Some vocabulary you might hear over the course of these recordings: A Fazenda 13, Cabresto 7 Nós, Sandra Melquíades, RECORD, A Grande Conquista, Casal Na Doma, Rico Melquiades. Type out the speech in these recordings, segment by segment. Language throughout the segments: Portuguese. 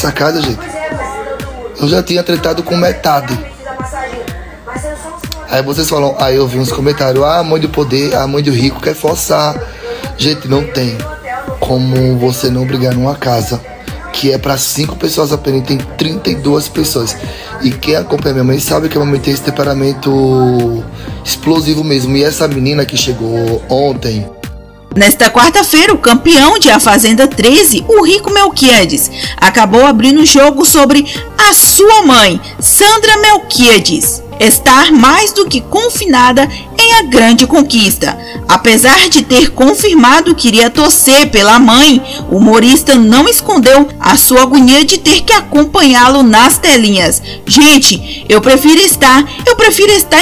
Sacada, gente? Eu já tinha tretado com metade. Aí vocês falam, aí eu vi uns comentários, ah, a mãe do poder, a mãe do rico quer forçar. Gente, não tem como você não brigar numa casa que é pra 5 pessoas apenas, tem 32 pessoas. E quem acompanha minha mãe sabe que a mamãe tem esse temperamento explosivo mesmo. E essa menina que chegou ontem... Nesta quarta-feira, o campeão de A Fazenda 13, o Rico Melquiades, acabou abrindo o jogo sobre a sua mãe, Sandra Melquíades, estar mais do que confinada em A Grande Conquista. Apesar de ter confirmado que iria torcer pela mãe, o humorista não escondeu a sua agonia de ter que acompanhá-lo nas telinhas. Gente, eu prefiro estar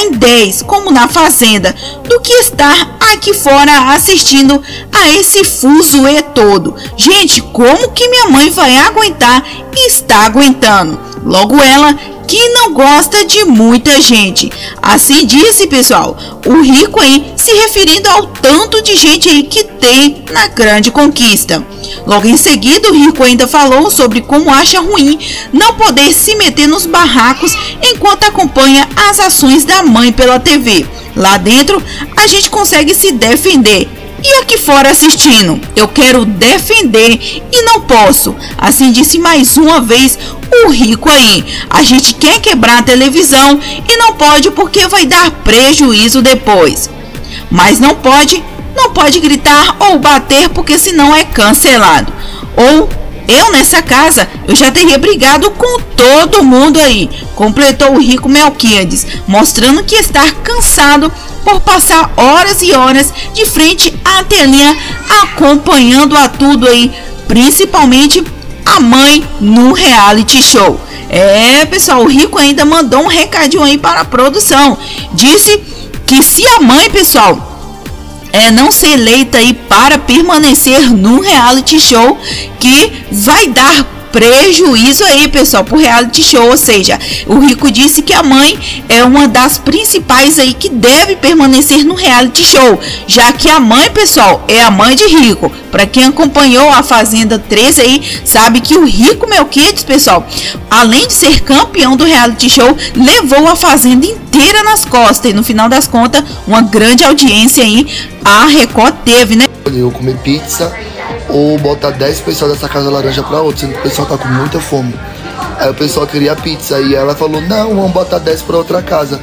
em 10, como na Fazenda, do que estar aqui fora assistindo a esse fuzuê todo. Gente, como que minha mãe vai aguentar e está aguentando? Logo ela, que não gosta de muita gente. Assim disse, pessoal, o Rico aí se referindo ao tanto de gente aí que tem na Grande Conquista. Logo em seguida, o Rico ainda falou sobre como acha ruim não poder se meter nos barracos enquanto acompanha as ações da mãe pela TV. Lá dentro, a gente consegue se defender. E aqui fora assistindo, eu quero defender e não posso. Assim disse mais uma vez o Rico aí. A gente quer quebrar a televisão e não pode porque vai dar prejuízo depois. Mas não pode gritar ou bater porque senão é cancelado. Ou eu nessa casa, eu já teria brigado com todo mundo aí, completou o Rico Melquiades, mostrando que está cansado por passar horas e horas de frente à telinha, acompanhando a tudo aí, principalmente a mãe no reality show. É, pessoal, o Rico ainda mandou um recadinho aí para a produção, disse que se a mãe, pessoal, não ser eleita aí para permanecer no reality show, que vai dar prejuízo aí, pessoal, pro reality show. Ou seja, o Rico disse que a mãe é uma das principais aí que deve permanecer no reality show, já que a mãe, pessoal, é a mãe de Rico. Para quem acompanhou a Fazenda 13 aí, sabe que o Rico Melquiades, pessoal, além de ser campeão do reality show, levou a Fazenda inteira nas costas. E no final das contas, uma grande audiência aí a Record teve, né? Eu comi pizza ou botar 10 pessoas dessa casa laranja pra outra, sendo que o pessoal tá com muita fome. Aí o pessoal queria pizza e ela falou, não, vamos botar 10 pra outra casa.